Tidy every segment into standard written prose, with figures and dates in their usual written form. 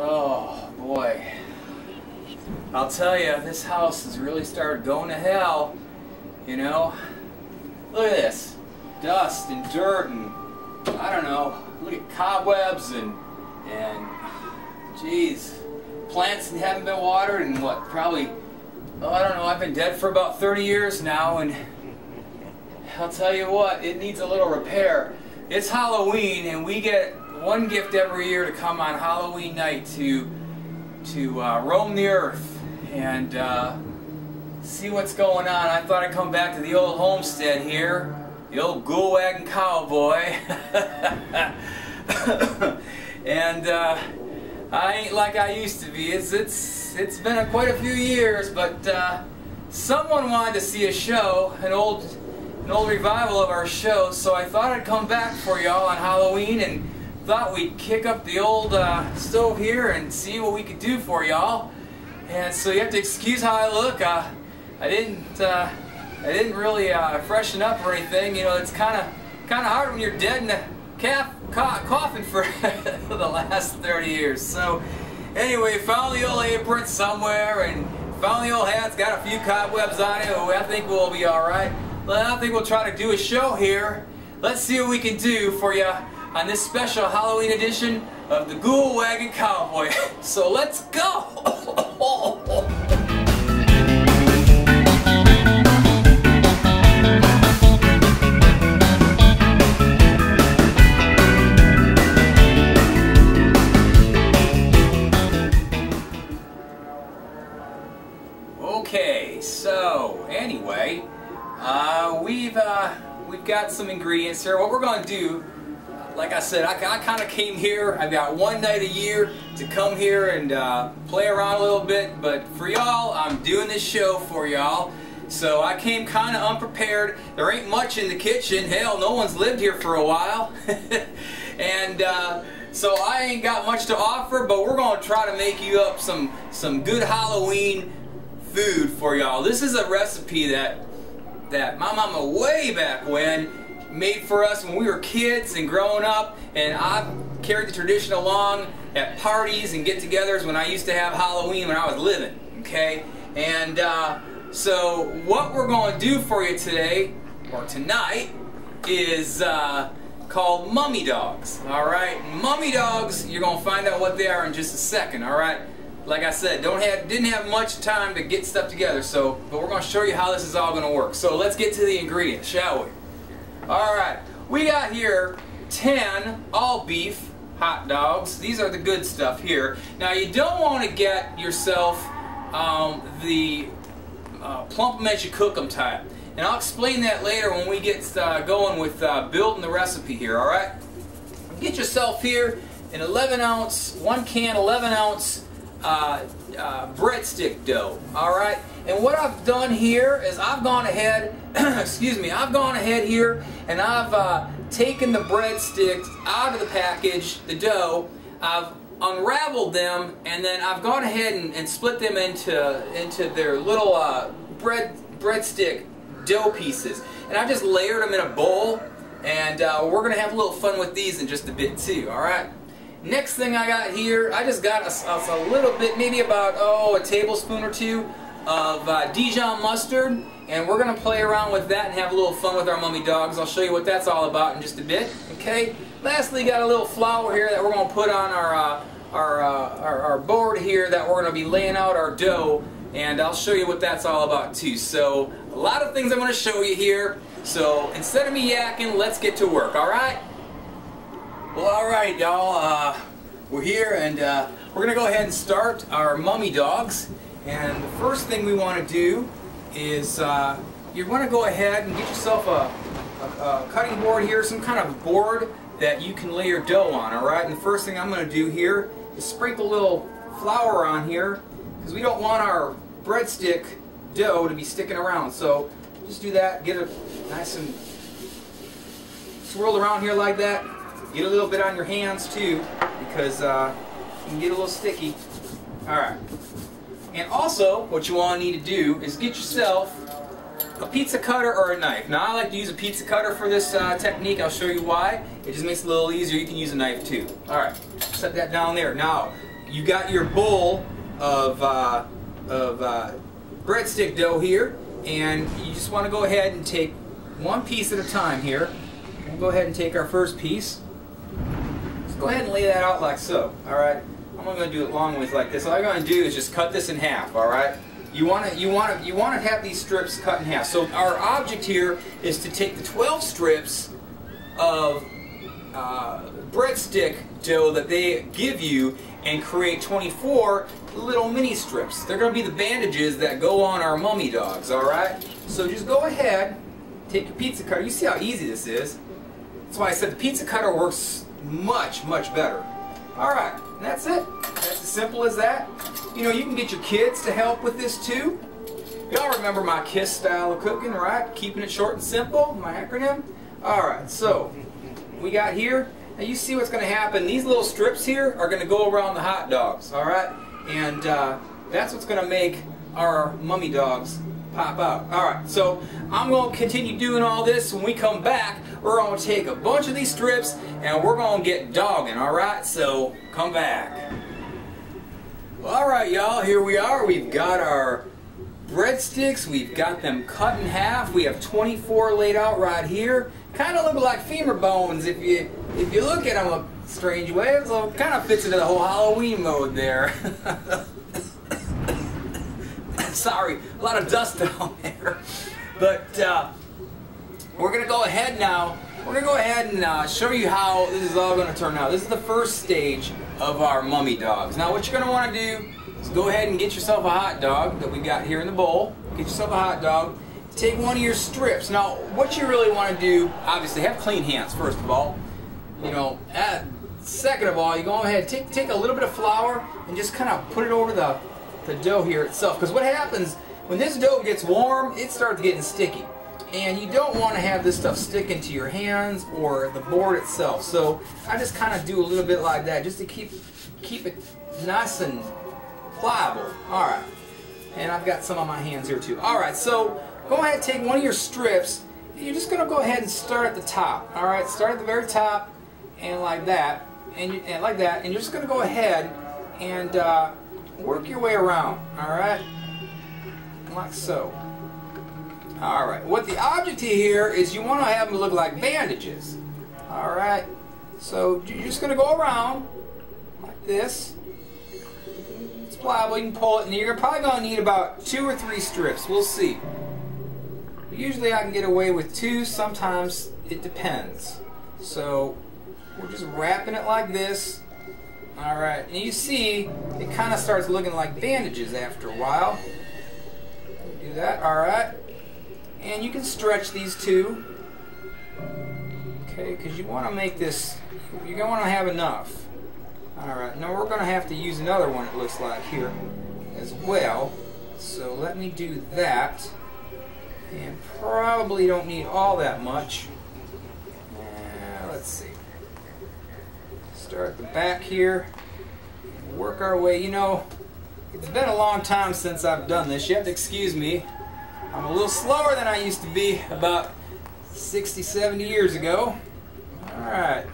Oh boy, I'll tell you, this house has really started going to hell, you know. Look at this, dust and dirt and I don't know, look at cobwebs and geez, plants haven't been watered and what, probably, oh I don't know, I've been dead for about 30 years now, and I'll tell you what, it needs a little repair. It's Halloween and we get one gift every year to come on Halloween night to roam the earth and see what's going on. I thought I'd come back to the old homestead here, the old ghoul wagon cowboy. And I ain't like I used to be. It's been quite a few years, but someone wanted to see a show, an old revival of our show, so I thought I'd come back for y'all on Halloween and thought we'd kick up the old stove here and see what we could do for y'all. And so you have to excuse how I look. I didn't really freshen up or anything. You know, it's kind of hard when you're dead in a coffin for the last 30 years. So anyway, found the old apron somewhere and found the old hat's got a few cobwebs on it. I think we'll be all right. I think we'll try to do a show here. Let's see what we can do for you on this special Halloween edition of the Ghoul Wagon Cowboy. So let's go! Okay, so anyway, we've got some ingredients here. What we're going to do, like I said, I kind of came here, I've got one night a year to come here and play around a little bit, but for y'all, I'm doing this show for y'all, so I came kind of unprepared. There ain't much in the kitchen, hell, no one's lived here for a while, and so I ain't got much to offer, but we're going to try to make you up some good Halloween food for y'all. This is a recipe that my mama way back when made for us when we were kids and growing up, and I've carried the tradition along at parties and get-togethers when I used to have Halloween when I was living, okay? And so what we're going to do for you today, or tonight, is called mummy dogs, alright? Mummy dogs, you're going to find out what they are in just a second, alright? Like I said, didn't have much time to get stuff together, so, but we're going to show you how this is all going to work. So let's get to the ingredients, shall we? Alright, we got here 10 all beef hot dogs. These are the good stuff here. Now you don't want to get yourself the plump 'em as you cook 'em type. And I'll explain that later when we get going with building the recipe here, alright? Get yourself here an 1 can 11 ounce breadstick dough, alright? And what I've done here is I've gone ahead, excuse me, I've gone ahead here and I've taken the breadsticks out of the package, the dough, I've unraveled them, and then I've gone ahead and split them into their little breadstick dough pieces. And I just layered them in a bowl, and we're going to have a little fun with these in just a bit too, alright? Next thing I got here, I just got a little bit, maybe about, oh, a tablespoon or two of Dijon mustard, and we're going to play around with that and have a little fun with our mummy dogs. I'll show you what that's all about in just a bit, okay? Lastly, got a little flour here that we're going to put on our board here that we're going to be laying out our dough, and I'll show you what that's all about too. So, a lot of things I'm going to show you here, so instead of me yakking, let's get to work, alright? Well, alright y'all, we're here and we're going to go ahead and start our mummy dogs. And the first thing we want to do is you want to go ahead and get yourself a cutting board here, some kind of board that you can lay your dough on, alright? And the first thing I'm going to do here is sprinkle a little flour on here because we don't want our breadstick dough to be sticking around. So just do that, get it nice and swirled around here like that. Get a little bit on your hands too, because you can get a little sticky. Alright. And also, what you want to need to do is get yourself a pizza cutter or a knife. Now I like to use a pizza cutter for this technique, I'll show you why. It just makes it a little easier, you can use a knife too. Alright, set that down there. Now, you got your bowl of breadstick dough here, and you just want to go ahead and take one piece at a time here. We'll go ahead and take our first piece. Just go ahead and lay that out like so. All right. I'm not going to do it long ways like this. All I'm going to do is just cut this in half. All right. You want to have these strips cut in half. So our object here is to take the 12 strips of breadstick dough that they give you and create 24 little mini strips. They're going to be the bandages that go on our mummy dogs. All right. So just go ahead, take your pizza cutter. You see how easy this is. That's why I said the pizza cutter works much, much better. All right, and that's it. That's as simple as that. You know, you can get your kids to help with this too. Y'all remember my KISS style of cooking, right? Keeping it short and simple, my acronym. All right, so we got here. Now you see what's going to happen. These little strips here are going to go around the hot dogs, all right? And that's what's going to make our mummy dogs pop out. All right, so I'm going to continue doing all this. When we come back, we're going to take a bunch of these strips and we're going to get dogging, all right? So come back. Well, all right, y'all, here we are. We've got our breadsticks. We've got them cut in half. We have 24 laid out right here. Kind of look like femur bones if you look at them a strange way. So it kind of fits into the whole Halloween mode there. Sorry, a lot of dust down there. But we're going to go ahead now. We're going to go ahead and show you how this is all going to turn out. This is the first stage of our mummy dogs. Now what you're going to want to do is go ahead and get yourself a hot dog that we got here in the bowl. Get yourself a hot dog. Take one of your strips. Now what you really want to do, obviously have clean hands first of all. You know, second of all, you go ahead and take a little bit of flour and just kind of put it over the dough here itself, because what happens when this dough gets warm, it starts getting sticky, and you don't want to have this stuff sticking to your hands or the board itself. So I just kind of do a little bit like that just to keep it nice and pliable. All right, and I've got some on my hands here too. All right, so go ahead and take one of your strips. You're just going to go ahead and start at the top. All right, start at the very top and like that, and like that, and you're just going to go ahead and work your way around, all right, like so. All right, what the object here is you want to have them look like bandages, all right? So you're just going to go around like this. It's pliable, you can pull it, and you're probably going to need about 2 or 3 strips, we'll see. Usually I can get away with 2, sometimes it depends. So we're just wrapping it like this. Alright, and you see, it kind of starts looking like bandages after a while. Do that, alright. And you can stretch these two. Okay, because you want to make this, you're going to want to have enough. Alright, now we're going to have to use another one, it looks like, here as well. So let me do that. And probably don't need all that much. Let's see. Start at the back here, work our way. You know, it's been a long time since I've done this. You have to excuse me. I'm a little slower than I used to be about 60, 70 years ago. All right,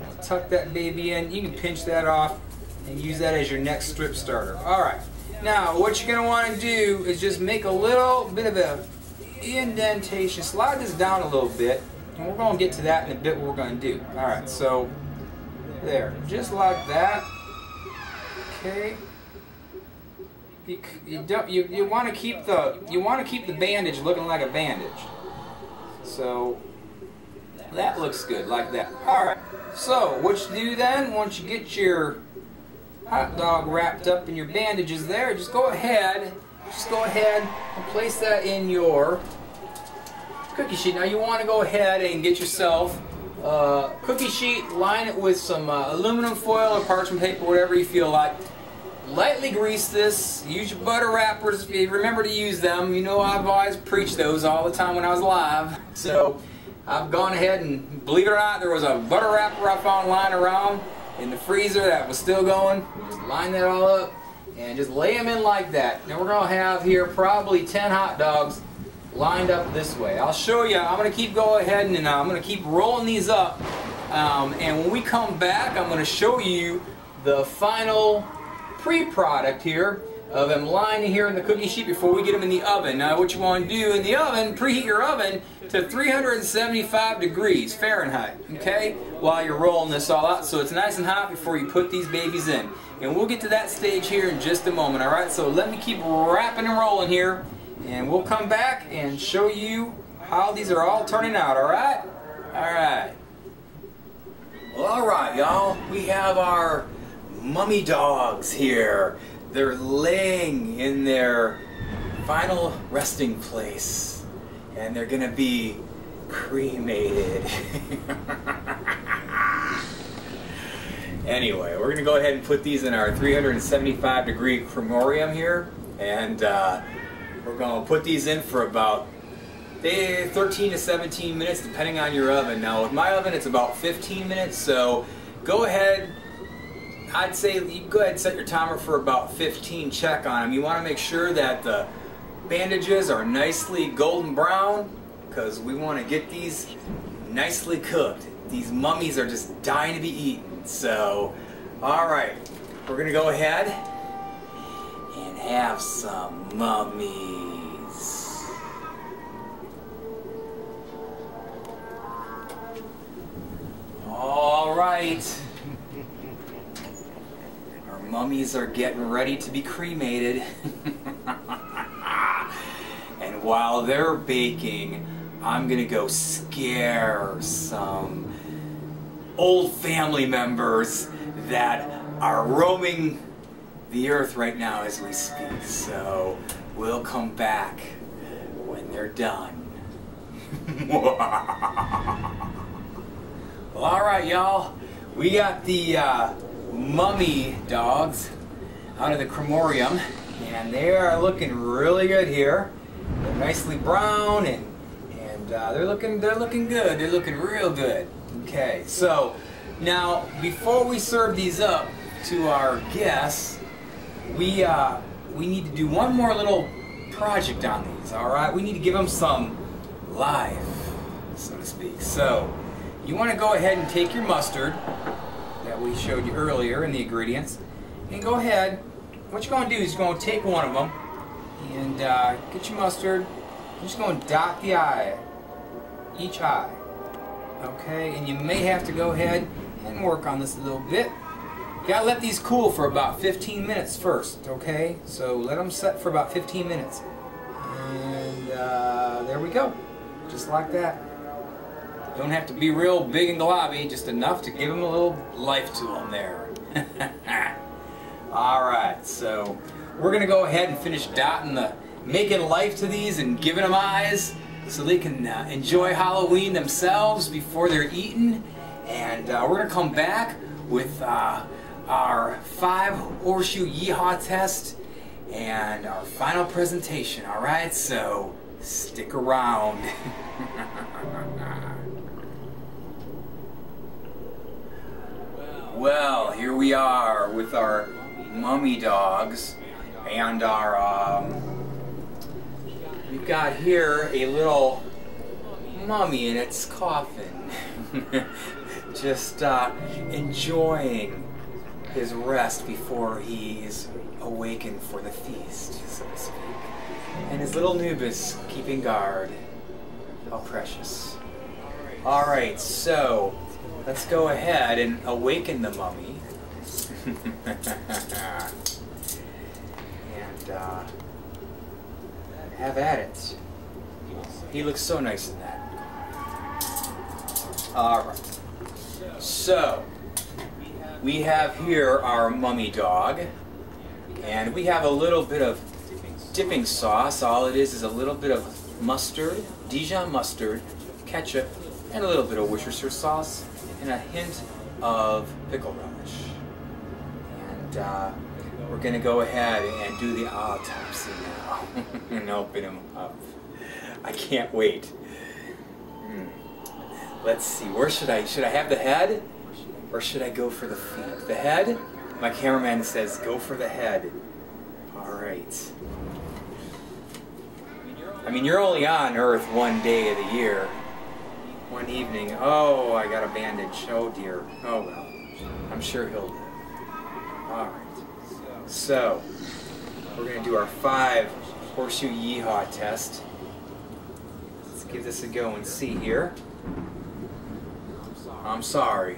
we'll tuck that baby in. You can pinch that off and use that as your next strip starter. All right, now what you're going to want to do is just make a little bit of a indentation. Slide this down a little bit, and we're going to get to that in a bit what we're going to do. All right, so there, just like that. Okay. You want to keep the bandage looking like a bandage. So that looks good like that. All right. So what you do then, once you get your hot dog wrapped up in your bandages there, just go ahead and place that in your cookie sheet. Now you want to go ahead and get yourself cookie sheet, line it with some aluminum foil or parchment paper, whatever you feel like. Lightly grease this. Use your butter wrappers if you remember to use them. You know, I've always preached those all the time when I was alive. So I've gone ahead and, believe it or not, there was a butter wrapper I found lying around in the freezer that was still going. Just line that all up and just lay them in like that. Now we're going to have here probably 10 hot dogs lined up this way. I'll show you. I'm going to keep going ahead and I'm going to keep rolling these up. And when we come back, I'm going to show you the final pre-product here of them lying here in the cookie sheet before we get them in the oven. Now what you want to do in the oven, preheat your oven to 375 degrees Fahrenheit, okay, while you're rolling this all out so it's nice and hot before you put these babies in. And we'll get to that stage here in just a moment, alright? So let me keep wrapping and rolling here, and we'll come back and show you how these are all turning out, alright? Alright. Well, alright, y'all, we have our mummy dogs here. They're laying in their final resting place, and they're gonna be cremated. Anyway, we're gonna go ahead and put these in our 375 degree cremarium here, and we're gonna put these in for about 13 to 17 minutes depending on your oven. Now with my oven it's about 15 minutes, so go ahead, I'd say you go ahead and set your timer for about 15, check on them. You want to make sure that the bandages are nicely golden brown because we want to get these nicely cooked. These mummies are just dying to be eaten. So, alright, we're going to go ahead and have some mummies. Alright. Mummies are getting ready to be cremated. And while they're baking, I'm gonna go scare some old family members that are roaming the earth right now as we speak. So we'll come back when they're done. Well, alright, y'all. We got the mummy dogs out of the cremarium, and they are looking really good here. They're nicely brown, and they're looking good. They're looking real good. Okay, so now before we serve these up to our guests, we need to do one more little project on these. All right, we need to give them some life, so to speak. So you want to go ahead and take your mustard that we showed you earlier in the ingredients, and go ahead, what you're going to do is you're going to take one of them and get your mustard. You're just going to dot the eye, each eye, okay? And you may have to go ahead and work on this a little bit. You gotta let these cool for about 15 minutes first, okay? So let them set for about 15 minutes, and there we go, just like that. Don't have to be real big and globby, just enough to give them a little life to them there. Alright, so we're going to go ahead and finish dotting making life to these and giving them eyes so they can enjoy Halloween themselves before they're eaten. And we're going to come back with our 5 horseshoe yeehaw test and our final presentation. Alright, so stick around. Well, here we are with our mummy dogs, and our we've got here a little mummy in its coffin, just enjoying his rest before he is awakened for the feast, so to speak. And his little Nubus keeping guard. How precious. All right, so let's go ahead and awaken the mummy. And have at it. He looks so nice in that. Alright. So, we have here our mummy dog. And we have a little bit of dipping sauce. All it is a little bit of mustard, Dijon mustard, ketchup, and a little bit of Worcestershire sauce, and a hint of pickle relish. And we're going to go ahead and do the autopsy now and open him up. I can't wait. Let's see, where should I have the head, or should I go for the feet? The head? My cameraman says go for the head. Alright. I mean, you're only on Earth one day of the year. One evening. Oh, I got a bandage. Oh dear. Oh well. I'm sure he'll live. Alright, so we're going to do our 5 horseshoe yeehaw test. Let's give this a go and see here. I'm sorry.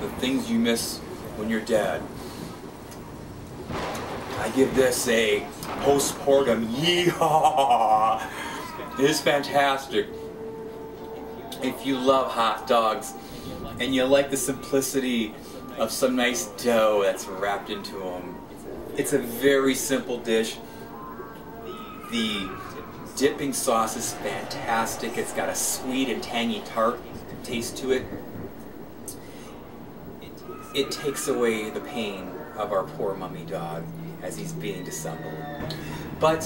The things you miss when you're dead. I give this a postpartum yeehaw. It is fantastic. If you love hot dogs and you like the simplicity of some nice dough that's wrapped into them, it's a very simple dish. The dipping sauce is fantastic. It's got a sweet and tangy tart taste to it. It takes away the pain of our poor mummy dog as he's being dissembled. But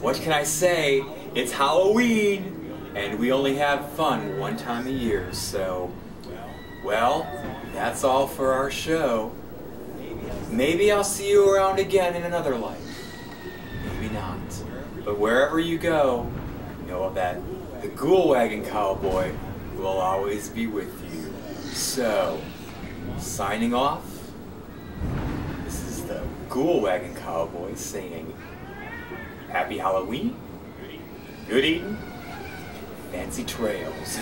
what can I say? It's Halloween, and we only have fun one time a year. So, well, that's all for our show. Maybe I'll see you around again in another life. Maybe not. But wherever you go, know that the Ghoul Wagon Cowboy will always be with you. So, signing off, this is the Ghoul Wagon Cowboy saying, Happy Halloween, good eating, fancy trails.